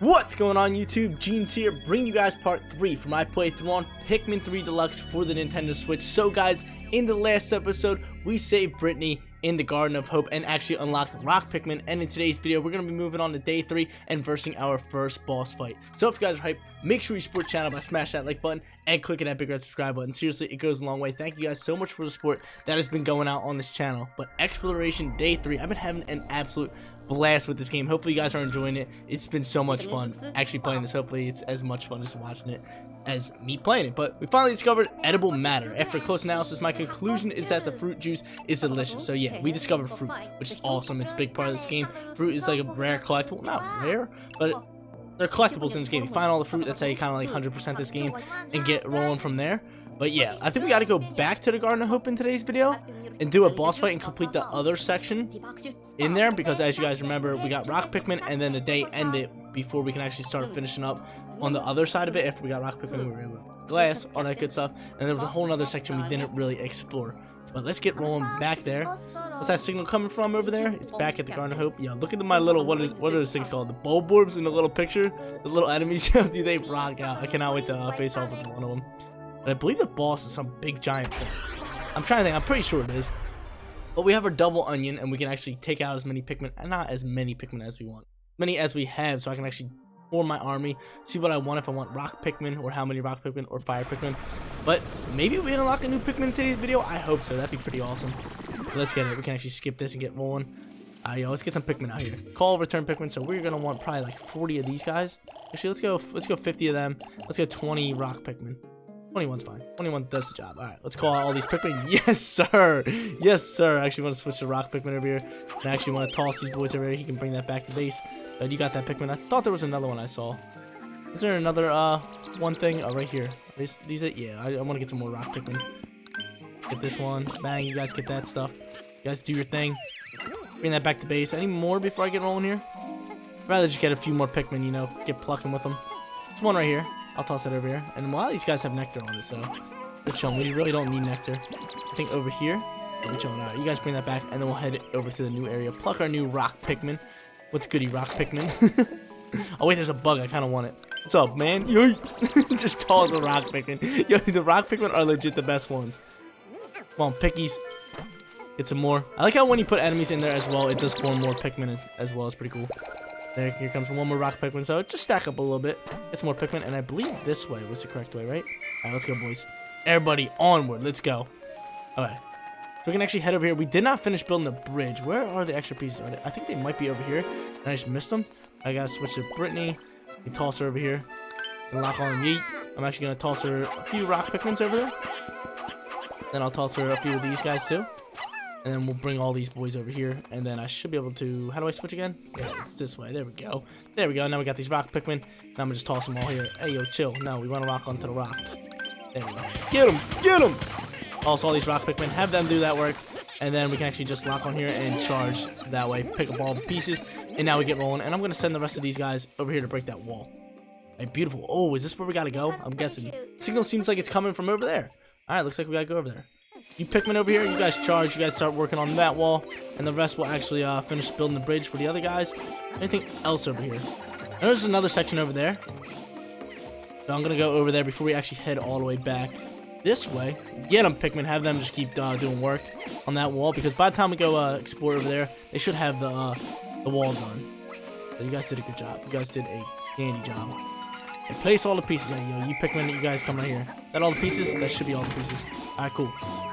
What's going on YouTube? Jeans here, bringing you guys part 3 for my playthrough on Pikmin 3 Deluxe for the Nintendo Switch. So guys, in the last episode, we saved Brittany in the Garden of Hope and actually unlocked Rock Pikmin, and in today's video, we're going to be moving on to Day 3 and versing our first boss fight. So if you guys are hyped, make sure you support the channel by smashing that like button and clicking that big red subscribe button. Seriously, it goes a long way. Thank you guys so much for the support that has been going out on this channel. But Exploration Day 3, I've been having an absolute blast with this game. Hopefully you guys are enjoying it. It's been so much fun actually playing this. Hopefully it's as much fun as watching it as me playing it. But we finally discovered edible matter. After close analysis, my conclusion is that the fruit juice is delicious. So yeah, we discovered fruit, which is awesome. It's a big part of this game. Fruit is like a rare collectible, not rare, but they're collectibles in this game. You find all the fruit, that's how you kind of like 100% this game and get rolling from there. But yeah, I think we gotta go back to the Garden of Hope in today's video and do a boss fight and complete the other section in there, because as you guys remember, we got Rock Pikmin and then the day ended before we can actually start finishing up on the other side of it. After we got Rock Pikmin, we were able to glass, all that good stuff, and there was a whole other section we didn't really explore. But let's get rolling back there. What's that signal coming from over there? It's back at the Garden of Hope. Yeah, look at my little, what are those things called? The bulb orbs in the little picture? The little enemies, do they rock out? I cannot wait to face off with one of them. But I believe the boss is some big giant thing. I'm trying to think. I'm pretty sure it is. But we have our double onion, and we can actually take out as many Pikmin. Not as many Pikmin as we want. As many as we have, so I can actually form my army. See what I want, if I want Rock Pikmin, or how many Rock Pikmin, or Fire Pikmin. But maybe we unlock a new Pikmin in today's video? I hope so. That'd be pretty awesome. But let's get it. We can actually skip this and get rolling. Yo, let's get some Pikmin out here. Call return Pikmin. So we're going to want probably like 40 of these guys. Actually, let's go 50 of them. Let's go 20 Rock Pikmin. 21's fine. 21 does the job. All right, let's call out all these Pikmin. Yes, sir. Yes, sir. I actually want to switch to Rock Pikmin over here. So I actually want to toss these boys over here. He can bring that back to base. But you got that Pikmin. I thought there was another one I saw. Is there another one thing? Oh, right here. These are, yeah, I want to get some more Rock Pikmin. Get this one. Bang, you guys get that stuff. You guys do your thing. Bring that back to base. Any more before I get rolling here? I'd rather just get a few more Pikmin, you know, get plucking with them. There's one right here. I'll toss that over here. And a lot of these guys have nectar on it, so we're chilling. We really don't need nectar. I think over here, we're chilling. All right, you guys bring that back, and then we'll head over to the new area. Pluck our new Rock Pikmin. What's goody, Rock Pikmin? Oh, wait, there's a bug. I kind of want it. What's up, man? Just calls a Rock Pikmin. Yo, the Rock Pikmin are legit the best ones. Come on, pickies. Get some more. I like how when you put enemies in there as well, it does form more Pikmin as well. It's pretty cool. There, here comes one more Rock Pikmin, so just stack up a little bit. It's more Pikmin, and I believe this way was the correct way, right? All right, let's go, boys. Everybody, onward. Let's go. All right. So we can actually head over here. We did not finish building the bridge. Where are the extra pieces? I think they might be over here, and I just missed them. I got to switch to Brittany. We toss her over here. And lock on yeet. I'm actually going to toss her a few Rock Pikmin over there. Then I'll toss her a few of these guys, too. And then we'll bring all these boys over here, and then I should be able to... How do I switch again? Yeah, it's this way. There we go. There we go. Now we got these Rock Pikmin, and I'm going to just toss them all here. Hey, yo, chill. No, we want to rock onto the rock. There we go. Get them! Get them! Also, all these Rock Pikmin, have them do that work, and then we can actually just lock on here and charge that way. Pick up all the pieces, and now we get rolling, and I'm going to send the rest of these guys over here to break that wall. Hey, beautiful. Oh, is this where we got to go? I'm guessing. Signal seems like it's coming from over there. All right, looks like we got to go over there. You Pikmin over here, you guys charge, you guys start working on that wall, and the rest will actually finish building the bridge for the other guys. Anything else over here? There's another section over there. So I'm going to go over there before we actually head all the way back this way. Get them, Pikmin. Have them just keep doing work on that wall, because by the time we go explore over there, they should have the wall done. So you guys did a good job. You guys did a dandy job. And place all the pieces. Yeah, yo, you Pikmin, you guys come right here. Is that all the pieces? That should be all the pieces. All right, cool.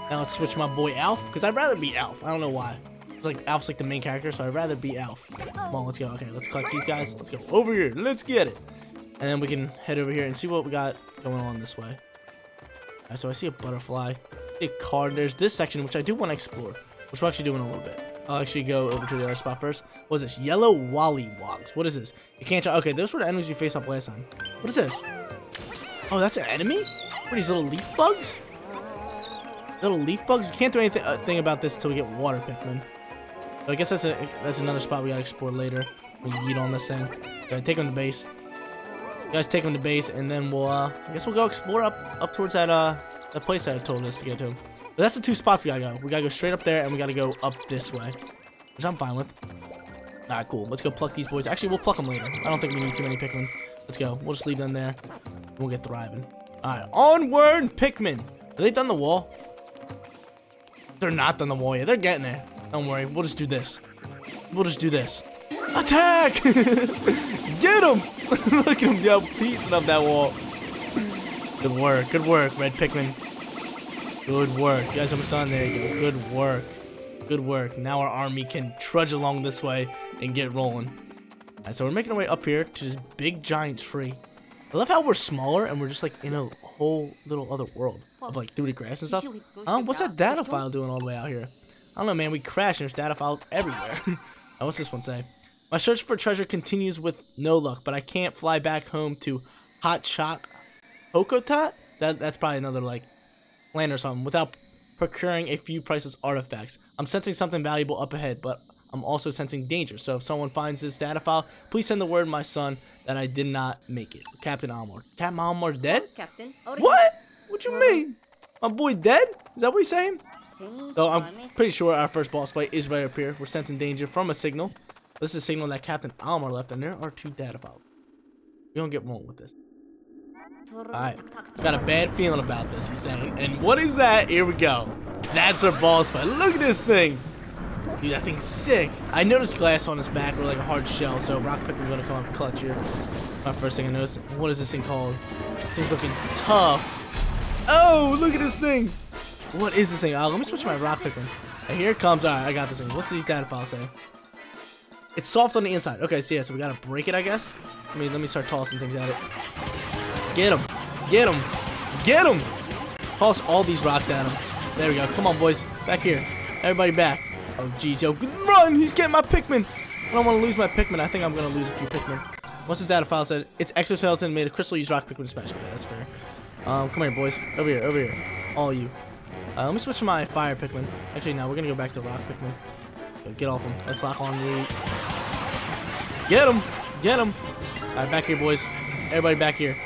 Now let's switch my boy Alph, because I'd rather be Alph. I don't know why. It's like Alph's like the main character, so I'd rather be Alph. Come on, let's go. Okay, let's collect these guys. Let's go over here. Let's get it. And then we can head over here and see what we got going on this way. All right, so I see a butterfly, a card. There's this section, which I do want to explore, which we're actually doing in a little bit. I'll actually go over to the other spot first. What is this? Yellow Wallywogs. What is this? You can't... Okay, those were the enemies we faced off last time. What is this? Oh, that's an enemy? What are these little leaf bugs? Little leaf bugs? We can't do anything thing about this until we get water Pikmin. So I guess that's another spot we gotta explore later. We yeet on this thing. Okay, take them to base. You guys take them to base, and then we'll... I guess we'll go explore up towards that place that I told us to get to. But that's the two spots we gotta go. We gotta go straight up there, and we gotta go up this way, which I'm fine with. Alright, cool. Let's go pluck these boys. Actually, we'll pluck them later. I don't think we need too many Pikmin. Let's go. We'll just leave them there. We'll get thriving. Alright, onward Pikmin! Have they done the wall? They're not done the wall yet. They're getting there. Don't worry. We'll just do this. We'll just do this. Attack! Get him! Look at him, yo, piecing up that wall. Good work. Good work, Red Pikmin. Good work. You guys almost done. There you go. Good work. Good work. Now our army can trudge along this way and get rolling. Alright, so we're making our way up here to this big giant tree. I love how we're smaller and we're just like in a whole little other world of like through the grass and stuff. What's that data file doing all the way out here? I don't know, man. We crashed and there's data files everywhere. Now, what's this one say? My search for treasure continues with no luck, but I can't fly back home to Hot Shot Hokotot? That's probably another like land or something without procuring a few priceless artifacts. I'm sensing something valuable up ahead, but I'm also sensing danger. So if someone finds this data file, please send the word, my son, that I did not make it. Captain Olimar. Captain Olimar's dead? Captain. What? What you mean? My boy dead? Is that what he's saying? Though I'm pretty sure our first boss fight is right up here. We're sensing danger from a signal. This is a signal that Captain Olimar left, and there are two data files. We don't get wrong with this. Alright, got a bad feeling about this, he's saying. And what is that? Here we go. That's our boss fight. Look at this thing. Dude, that thing's sick. I noticed glass on his back or like a hard shell, so Rock Pikmin gonna come up clutch here. My first thing I noticed. What is this thing called? This thing's looking tough. Oh, look at this thing. What is this thing? Oh, let me switch my Rock Pikmin. And here it comes. Alright, I got this thing. What's these data files say? It's soft on the inside. Okay, so yeah, so we gotta break it, I guess. Let me start tossing things at it. Get him! Get him! Get him! Toss all these rocks at him. There we go. Come on, boys. Back here. Everybody back. Oh, jeez. Yo, run! He's getting my Pikmin! I don't want to lose my Pikmin. I think I'm going to lose a few Pikmin. What's his data file said? It's exoskeleton made of crystal. Use rock Pikmin special. Okay, that's fair. Come here, boys. Over here. Over here. All you. Let me switch to my fire Pikmin. Actually, no. We're going to go back to rock Pikmin. So get off him. Let's lock on the... Get him! Get him! Alright, back here, boys. Everybody back here.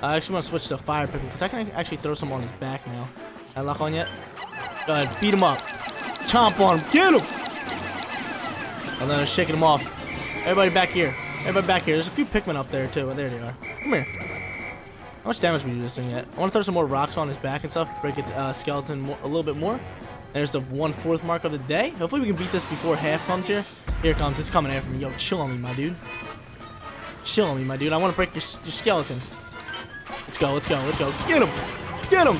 I actually want to switch to fire Pikmin because I can actually throw some on his back now. Can I lock on yet? Go ahead, beat him up. Chomp on him. Get him! And then I'm shaking him off. Everybody back here. Everybody back here. There's a few Pikmin up there too. There they are. Come here. How much damage we do this thing yet? I want to throw some more rocks on his back and stuff. Break its skeleton a little bit more. There's the 1/4 mark of the day. Hopefully we can beat this before half comes here. Here it comes. It's coming after me. Yo, chill on me, my dude. Chill on me, my dude. I want to break your skeleton. Let's go, let's go, let's go. Get him! Get him!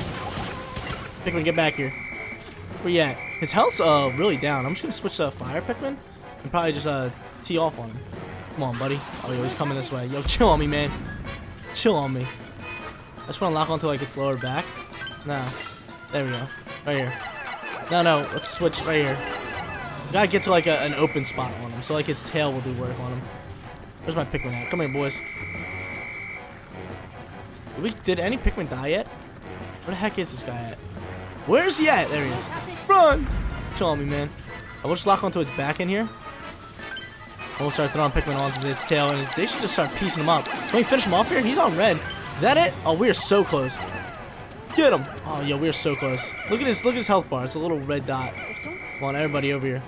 Pikmin, get back here. Where you at? His health's really down. I'm just gonna switch to fire Pikmin and probably just tee off on him. Come on, buddy. Oh, yo, he's coming this way. Yo, chill on me, man. Chill on me. I just wanna lock onto like its lower back. Nah. There we go. Right here. No, let's switch right here. We gotta get to like an open spot on him, so like his tail will do work on him. Where's my Pikmin at? Come here, boys. Did any Pikmin die yet? Where the heck is this guy at? Where's he at? There he is. Run! Chill on me, man. I will just lock onto his back in here. We'll start throwing Pikmin onto his tail, and they should just start piecing him up. Can we finish him off here? He's on red. Is that it? Oh, we are so close. Get him! Oh, yo, we are so close. Look at his health bar. It's a little red dot. Come on, everybody over here.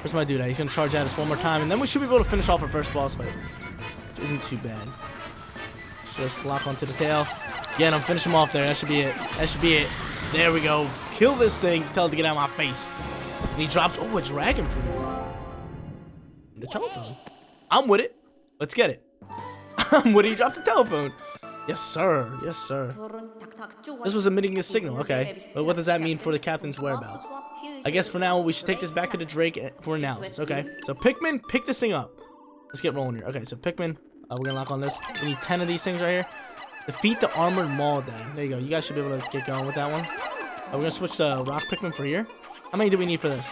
Where's my dude at? He's gonna charge at us one more time, and then we should be able to finish off our first boss fight. Which isn't too bad. Just lock onto the tail. Get him. Finish him off there. That should be it. That should be it. There we go. Kill this thing. Tell it to get out of my face. And he drops. Oh, a dragon fruit. The telephone. I'm with it. Let's get it. I'm with it. He drops the telephone. Yes, sir. Yes, sir. This was emitting a signal. Okay. But what does that mean for the captain's whereabouts? I guess for now, we should take this back to the Drake for analysis. Okay. So, Pikmin, pick this thing up. Let's get rolling here. Okay. So, Pikmin. We're gonna lock on this. We need 10 of these things right here. Defeat the Armored Mawdad. There you go. You guys should be able to get going with that one. We're gonna switch to Rock Pikmin for here. How many do we need for this?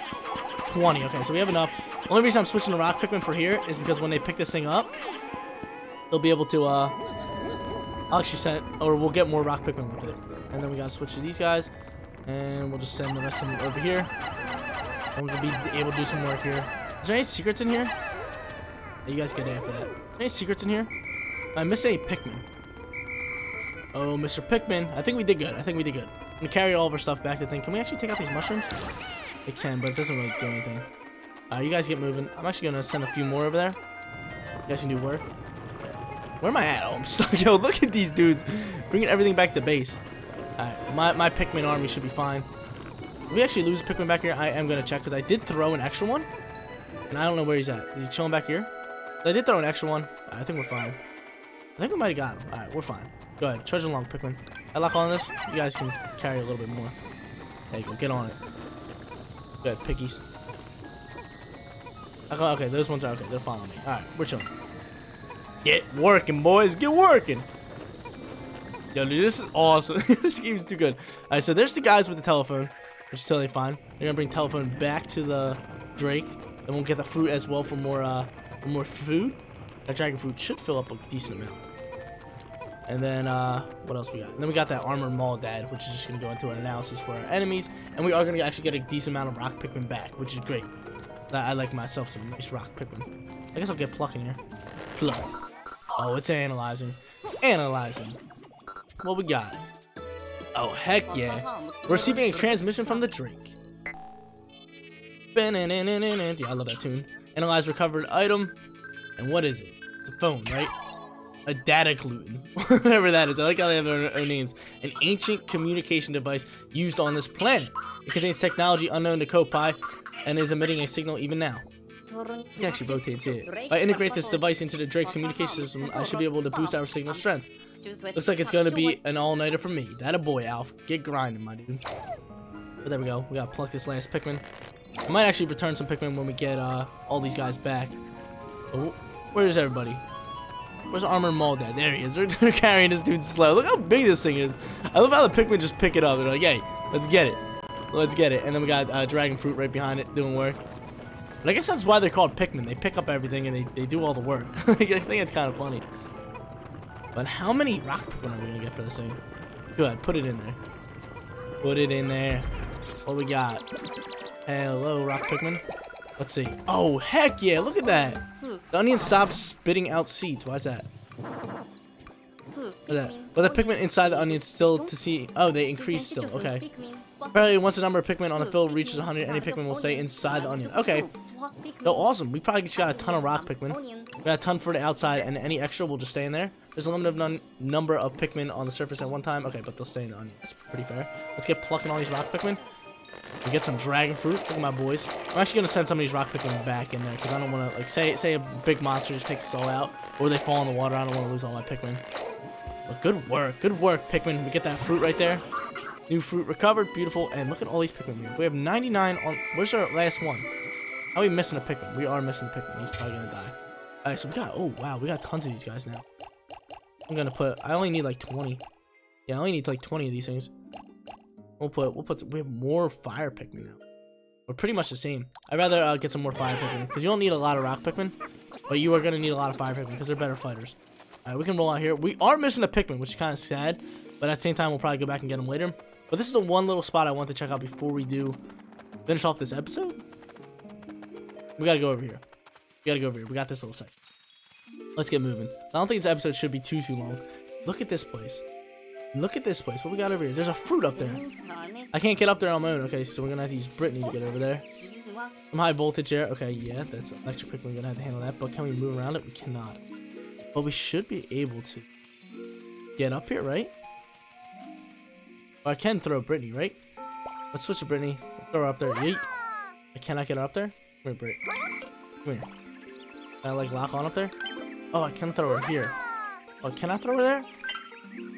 20. Okay, so we have enough. The only reason I'm switching to Rock Pikmin for here is because when they pick this thing up, they'll be able to, I'll actually send it, or we'll get more Rock Pikmin with it. And then we gotta switch to these guys. And we'll just send the rest of them over here. And we'll be able to do some work here. Is there any secrets in here? You guys get after that. Any secrets in here? I missed a Pikmin. Oh, Mr. Pikmin. I think we did good. I think we did good. I'm gonna carry all of our stuff back to the thing. Can we actually take out these mushrooms? It can, but it doesn't really do anything. You guys get moving. I'm actually gonna send a few more over there. You guys can do work. Where am I at? Oh, I'm stuck. Yo, look at these dudes bringing everything back to base. Alright, my Pikmin army should be fine. If we actually lose a Pikmin back here, I am gonna check, because I did throw an extra one, and I don't know where he's at. Is he chilling back here? I did throw an extra one. I think we're fine. I think we might have got him. Alright, we're fine. Go ahead, charge along, Pikmin. I lock on this. You guys can carry a little bit more. There you go, get on it. Go ahead, Pickies. Okay, those ones are okay. They're following me. Alright, we're chilling. Get working, boys. Get working. Yo, dude, this is awesome. This game's too good. Alright, so there's the guys with the telephone, which is totally fine. They're gonna bring telephone back to the Drake, and we'll get the fruit as well for more food. That dragon fruit should fill up a decent amount. And then what else we got? And then we got that Armored Mawdad, which is just gonna go into an analysis for our enemies, and we are gonna actually get a decent amount of Rock Pikmin back, which is great. I like myself some nice Rock Pikmin. I guess I'll get plucking here. Pluck. Oh, it's analyzing. Analyzing. What we got? Oh, heck yeah. We're receiving a transmission from the Drake. Yeah, I love that tune. Analyze recovered item. And what is it? It's a phone, right? A data gluten. Whatever that is. I like how they have their own names. An ancient communication device used on this planet. It contains technology unknown to Koppai and is emitting a signal even now. You can actually rotate it. If I integrate this device into the Drake's communication system, I should be able to boost our signal strength. Looks like it's going to be an all-nighter for me. That a boy, Alph. Get grinding, my dude. But there we go. We got to pluck this last Pikmin. I might actually return some Pikmin when we get all these guys back. Oh, where is everybody? Where's Armored Mawdad? There he is. They're carrying this dude slow. Look how big this thing is. I love how the Pikmin just pick it up. They're like, hey, let's get it. Let's get it. And then we got Dragon Fruit right behind it doing work. But I guess that's why they're called Pikmin. They pick up everything and they do all the work. I think it's kind of funny. But how many Rock Pikmin are we going to get for this thing? Good. Put it in there. Put it in there. What we got? Hello, Rock Pikmin. Let's see. Oh, heck yeah. Look at that. The onion stops spitting out seeds. Why is that? But the Pikmin inside the onion still to see. Oh, they increase still. Okay. Apparently, once the number of Pikmin on a field reaches 100, any Pikmin will stay inside the onion. Okay. So awesome. We probably just got a ton of Rock Pikmin. We got a ton for the outside, and any extra will just stay in there. There's a limited number of Pikmin on the surface at one time. Okay, but they'll stay in the onion. That's pretty fair. Let's get plucking all these Rock Pikmin. We get some dragon fruit. Look at my boys. I'm actually gonna send some of these Rock Pikmin back in there because I don't want to, like, say a big monster just takes us all out, or they fall in the water. I don't want to lose all my Pikmin. But good work, Pikmin. We get that fruit right there. New fruit recovered, beautiful. And look at all these Pikmin here. We have 99 on. Where's our last one? How are we missing a Pikmin? We are missing a Pikmin. He's probably gonna die. All right, so we got. Oh wow, we got tons of these guys now. I'm gonna put. I only need like 20. Yeah, I only need like 20 of these things. We'll put. We have more fire Pikmin now. We're pretty much the same. I'd rather get some more fire Pikmin because you don't need a lot of Rock Pikmin, but you are gonna need a lot of fire Pikmin because they're better fighters. All right, we can roll out here. We are missing a Pikmin, which is kind of sad, but at the same time, we'll probably go back and get them later. But this is the one little spot I want to check out before we do finish off this episode. We gotta go over here. We gotta go over here. We got this little section. Let's get moving. I don't think this episode should be too long. Look at this place. Look at this place. What we got over here? There's a fruit up there. I can't get up there on my own. Okay, so we're gonna have to use Brittany to get over there. Some high voltage there. Okay, yeah, that's electric Pikmin. We're gonna have to handle that. But can we move around it? We cannot. But we should be able to get up here, right? Or I can throw Brittany, right? Let's switch to Brittany. Let's throw her up there. Yeet. I cannot get her up there. Come here, Britt. Come here. Can I, like, lock on up there? Oh, I can throw her here. Oh, can I throw her there?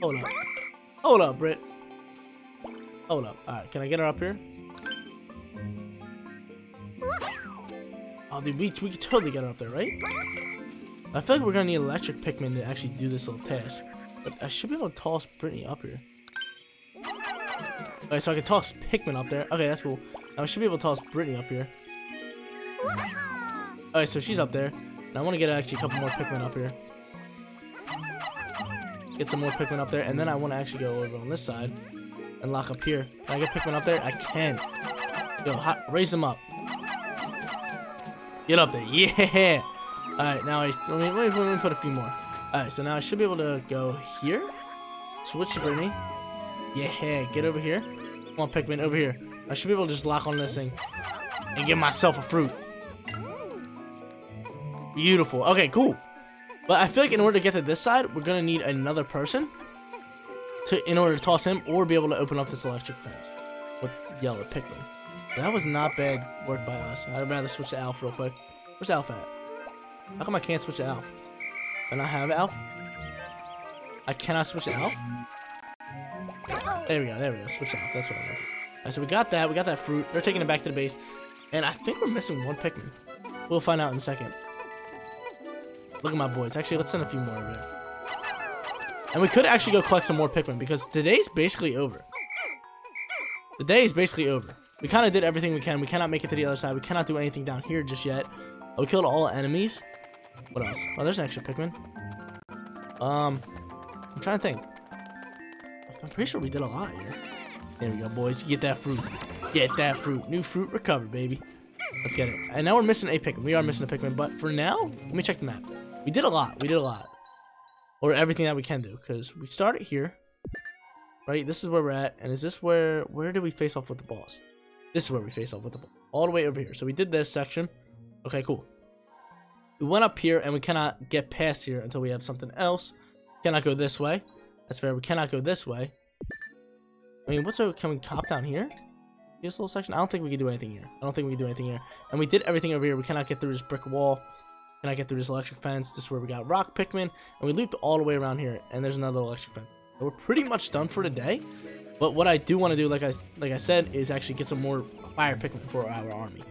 Hold up. Hold up, Britt. Hold up. Alright, can I get her up here? Oh, dude, we could totally get her up there, right? I feel like we're gonna need electric Pikmin to actually do this little task. But I should be able to toss Brittany up here. Okay, so I can toss Pikmin up there. Okay, that's cool. Now I should be able to toss Brittany up here. Alright, so she's up there. And I want to get actually a couple more Pikmin up here. Get some more Pikmin up there, and then I want to actually go over on this side and lock up here. Can I get Pikmin up there? I can. Yo, raise them up. Get up there. Yeah! Alright, now let me put a few more. Alright, so now I should be able to go here. Switch to Brittany. Yeah, get over here. Come on, Pikmin, over here. I should be able to just lock on this thing and give myself a fruit. Beautiful. Okay, cool. But I feel like in order to get to this side, we're going to need another person to in order to toss him or be able to open up this electric fence with yellow Pikmin. That was not bad work by us. I'd rather switch to Alph real quick. Where's Alph at? How come I can't switch to Alph? Can I have Alph? I cannot switch to Alph? There we go, there we go. Switch to Alph. That's what I meant. Alright, so we got that fruit. They're taking it back to the base. And I think we're missing one Pikmin. We'll find out in a second. Look at my boys. Actually, let's send a few more over here. And we could actually go collect some more Pikmin because today's basically over. The day is basically over. We kind of did everything we can. We cannot make it to the other side. We cannot do anything down here just yet. We killed all enemies. What else? Oh, there's an extra Pikmin. I'm trying to think. I'm pretty sure we did a lot here. There we go, boys. Get that fruit. Get that fruit. New fruit recovered, baby. Let's get it. And now we're missing a Pikmin. We are missing a Pikmin, but for now, let me check the map. We did a lot. We did a lot. Or everything that we can do, because we started here. Right? This is where we're at. And is this where do we face off with the boss? This is where we face off with the ball. All the way over here. So we did this section. Okay, cool. We went up here, and we cannot get past here until we have something else. Cannot go this way. That's fair. We cannot go this way. I mean, what's over? Can we hop down here? This little section? I don't think we can do anything here. I don't think we can do anything here. And we did everything over here. We cannot get through this brick wall. Cannot get through this electric fence. This is where we got rock Pikmin. And we looped all the way around here, and there's another electric fence. So we're pretty much done for today. But what I do want to do, like I said, is actually get some more fire Pikmin for our army.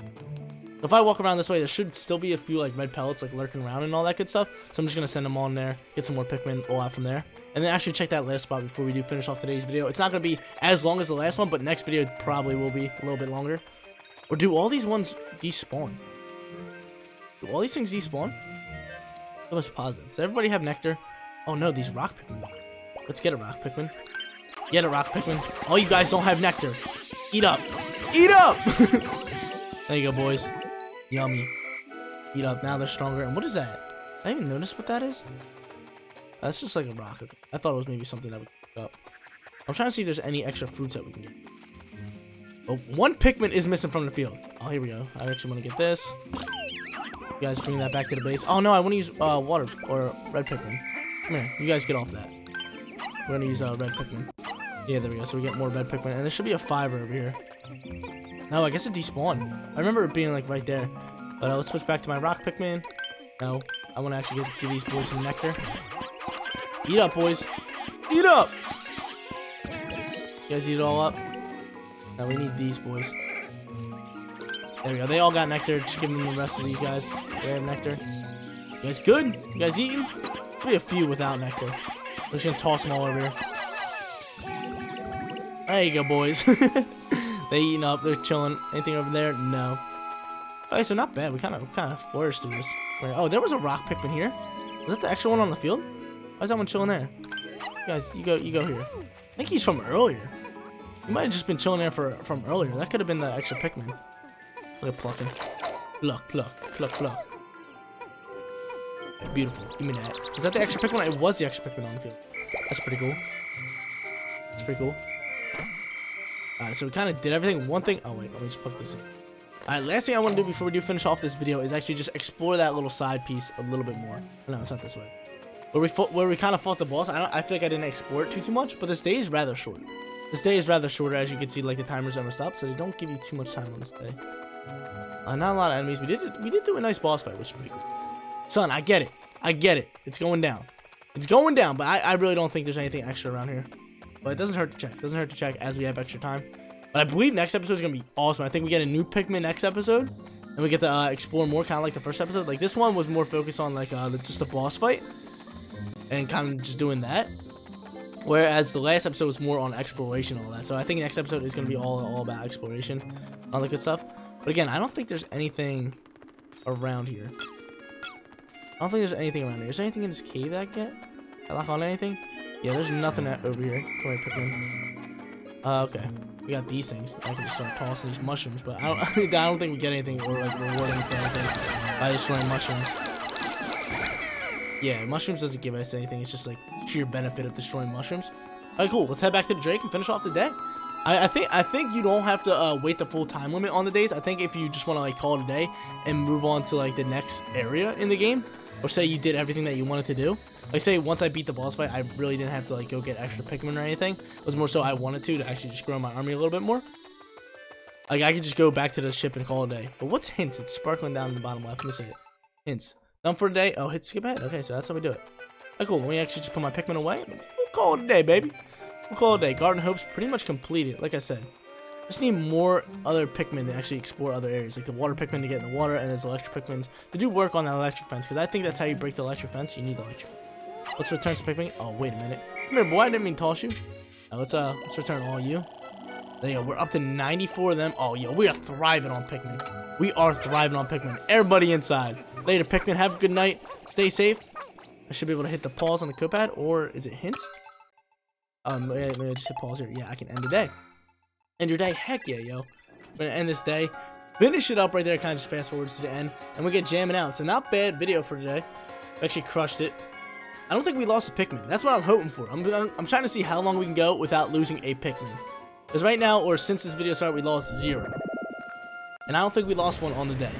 If I walk around this way, there should still be a few like red pellets like lurking around and all that good stuff. So I'm just gonna send them on there, get some more Pikmin all out from there, and then actually check that last spot before we do finish off today's video. It's not gonna be as long as the last one, but next video probably will be a little bit longer. Or do all these ones despawn? Do all these things despawn? That was positive. Does everybody have nectar? Oh no, these rock Pikmin. Let's get a rock Pikmin. Get it, rock Pikmin. All you guys don't have nectar. Eat up. Eat up! There you go, boys. Yummy. Eat up. Now they're stronger. And what is that? I didn't even notice what that is. That's just like a rock. Okay. I thought it was maybe something that we could pick up. I'm trying to see if there's any extra fruits that we can get. But one Pikmin is missing from the field. Oh, here we go. I actually want to get this. You guys bring that back to the base. Oh, no. I want to use water or red Pikmin. Come here. You guys get off that. We're going to use red Pikmin. Yeah, there we go. So we get more red Pikmin. And there should be a fiber over here. No, I guess it despawned. I remember it being like right there. But let's switch back to my rock Pikmin. No, I want to actually give these boys some nectar. Eat up, boys. Eat up! You guys eat it all up? Now we need these boys. There we go. They all got nectar. Just give them the rest of these guys. They have nectar. You guys good? You guys eating? There'll be a few without nectar. I'm just going to toss them all over here. There you go, boys. They eating up. They're chilling. Anything over there? No. Okay, so not bad. We kind of flourished through this. Wait, oh, there was a rock Pikmin here. Was that the extra one on the field? Why is that one chilling there? You guys, you go here. I think he's from earlier. He might have just been chilling there from earlier. That could have been the extra Pikmin. Look at plucking. Pluck, pluck, pluck, pluck. Beautiful. Give me that. Is that the extra Pikmin? It was the extra Pikmin on the field. That's pretty cool. That's pretty cool. Alright, so we kind of did everything. One thing... Oh, wait. Let me just plug this in. Alright, last thing I want to do before we do finish off this video is actually just explore that little side piece a little bit more. No, it's not this way. Where we kind of fought the boss. I feel like I didn't explore it too much, but this day is rather short. This day is rather shorter, as you can see. Like, the timer's almost up, so they don't give you too much time on this day. Not a lot of enemies. We did do a nice boss fight, which is pretty cool. Son, I get it. I get it. It's going down. It's going down, but I really don't think there's anything extra around here. But it doesn't hurt to check. It doesn't hurt to check as we have extra time. But I believe next episode is going to be awesome. I think we get a new Pikmin next episode. And we get to explore more, kind of like the first episode. Like, this one was more focused on, like, just a boss fight. And kind of just doing that. Whereas the last episode was more on exploration and all that. So I think next episode is going to be all about exploration. All that good stuff. But again, I don't think there's anything around here. I don't think there's anything around here. Is there anything in this cave that I get? I lock on anything? Yeah, there's nothing over here. Come here, Pikmin. Okay. We got these things. I can just start tossing these mushrooms, but I don't think we get anything or like rewarding for anything by destroying mushrooms. Yeah, mushrooms doesn't give us anything. It's just like sheer benefit of destroying mushrooms. Alright, cool. Let's head back to the Drake and finish off the day. I think you don't have to wait the full time limit on the days. I think if you just want to like call it a day and move on to like the next area in the game, or say you did everything that you wanted to do. Like say once I beat the boss fight, I really didn't have to like go get extra Pikmin or anything. It was more so I wanted to actually just grow my army a little bit more. Like I could just go back to the ship and call it a day. But what's hints? It's sparkling down in the bottom left. Let me see it. Hints. Done for today. Oh, hit skip ahead. Okay, so that's how we do it. Alright, cool. Let me actually just put my Pikmin away. We'll call it a day, baby. We'll call it a day. Garden Hope's pretty much completed. Like I said, just need more other Pikmin to actually explore other areas, like the water Pikmin to get in the water, and there's electric Pikmins to do work on that electric fence, because I think that's how you break the electric fence. You need electric. Let's return some Pikmin. Oh, wait a minute. Come here, boy. I didn't mean to toss you. Now let's return all you. There you go. We're up to 94 of them. Oh, yo, we are thriving on Pikmin. We are thriving on Pikmin. Everybody inside. Later, Pikmin. Have a good night. Stay safe. I should be able to hit the pause on the Koppai, or is it hints? Maybe I just hit pause here. Yeah, I can end the day. End your day? Heck yeah, yo. I'm gonna end this day. Finish it up right there. Kind of just fast forwards to the end, and we get jamming out. So not bad video for today. We actually crushed it. I don't think we lost a Pikmin. That's what I'm hoping for. I'm trying to see how long we can go without losing a Pikmin. Because right now, or since this video started, we lost 0. And I don't think we lost one on the day.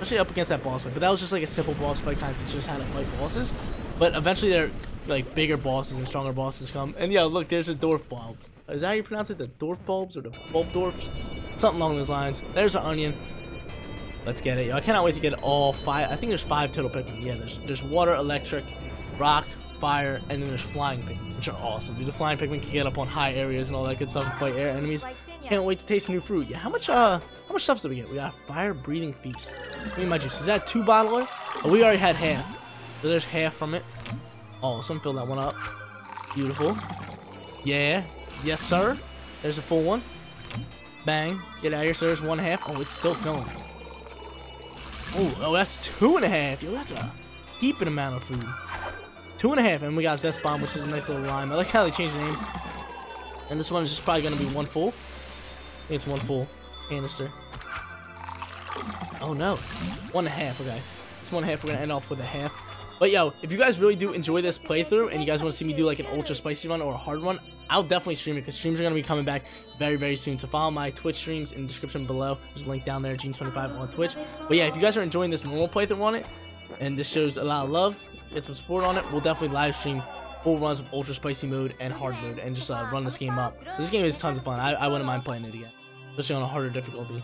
Especially up against that boss fight. But that was just like a simple boss fight, kind of just how to fight bosses. But eventually they're like bigger bosses and stronger bosses come. And yeah, look, there's the dwarf bulbs. Is that how you pronounce it? The dwarf bulbs or the bulb dwarfs? Something along those lines. There's our onion. Let's get it. Yo, I cannot wait to get all 5. I think there's 5 total Pikmin. Yeah, there's water, electric, rock, fire, and then there's flying Pikmin, which are awesome. Dude, the flying Pikmin can get up on high areas and all that good stuff and fight air enemies. Can't wait to taste new fruit. Yeah, how much stuff do we get? We got a fire breathing feast. Give me my juice. Is that 2 bottles? Oh, we already had half. So there's half from it. Awesome, fill that one up. Beautiful. Yeah. Yes, sir. There's a full one. Bang. Get out of here, sir. There's 1 half. Oh, it's still filling. Oh, that's 2 and a half. Yo, that's a heaping amount of food. 2 and a half. And we got Zest Bomb, which is a nice little lime. I like how they changed the names. And this one is just probably going to be 1 full. I think it's 1 full canister. Oh, no. 1 and a half. Okay. It's 1 half. We're going to end off with a half. But yo, if you guys really do enjoy this playthrough and you guys want to see me do like an ultra spicy one or a hard one, I'll definitely stream it because streams are going to be coming back very, very soon. So follow my Twitch streams in the description below. There's a link down there, Gene25 on Twitch. But yeah, if you guys are enjoying this normal playthrough on it, and this shows a lot of love, get some support on it, we'll definitely live stream full runs of ultra spicy mode and hard mode and just run this game up. This game is tons of fun. I wouldn't mind playing it again, especially on a harder difficulty.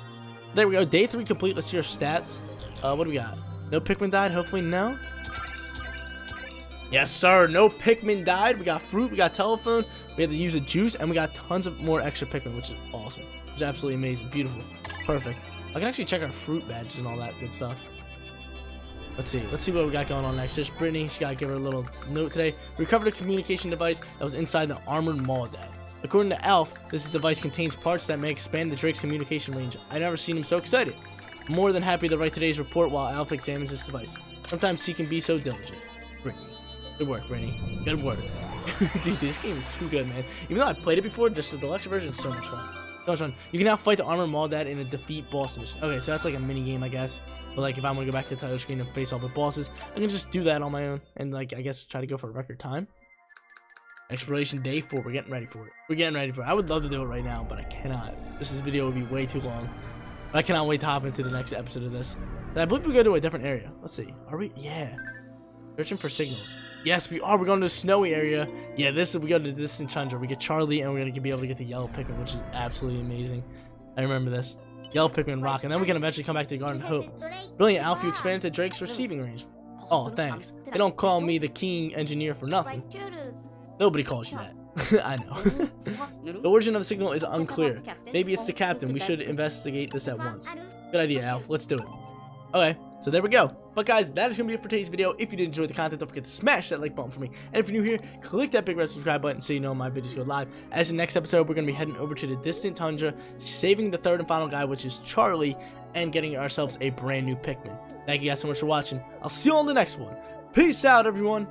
There we go. Day 3 complete. Let's see our stats. What do we got? No Pikmin died? Hopefully no. Yes, sir. No Pikmin died. We got fruit. We got telephone. We had to use the juice. And we got tons of more extra Pikmin, which is awesome. It's absolutely amazing. Beautiful. Perfect. I can actually check our fruit badges and all that good stuff. Let's see. Let's see what we got going on next. There's Brittany. She got to give her a little note today. Recovered a communication device that was inside the Armored Mawdad. According to Alph, this device contains parts that may expand the Drake's communication range. I've never seen him so excited. I'm more than happy to write today's report while Alph examines this device. Sometimes he can be so diligent. Brittany. Good work, Brittany. Good work. Dude, this game is too good, man. Even though I played it before, just the deluxe version is so much fun. So much fun. You can now fight the Armored Mawdad in a defeat bosses. Okay, so that's like a mini game, I guess. But like, if I want to go back to the title screen and face off with bosses, I can just do that on my own and like, I guess, try to go for a record time. Exploration day 4. We're getting ready for it. We're getting ready for it. I would love to do it right now, but I cannot. This video would be way too long. But I cannot wait to hop into the next episode of this. And I believe we go to a different area. Let's see. Are we? Yeah. Searching for signals. Yes, we are. We're going to the snowy area. Yeah, this is, we go to the Distant Tundra. We get Charlie, and we're going to be able to get the yellow Pikmin, which is absolutely amazing. I remember this. Yellow Pikmin rock, and then we can eventually come back to the Garden of Hope. Brilliant, Alph, you expanded to Drake's receiving range. Oh, thanks. They don't call me the King Engineer for nothing. Nobody calls you that. I know. The origin of the signal is unclear. Maybe it's the captain. We should investigate this at once. Good idea, Alph. Let's do it. Okay. So there we go. But guys, that is going to be it for today's video. If you did enjoy the content, don't forget to smash that like button for me. And if you're new here, click that big red subscribe button so you know my videos go live. As in next episode, we're going to be heading over to the Distant Tundra, saving the 3rd and final guy, which is Charlie, and getting ourselves a brand new Pikmin. Thank you guys so much for watching. I'll see you on the next one. Peace out, everyone.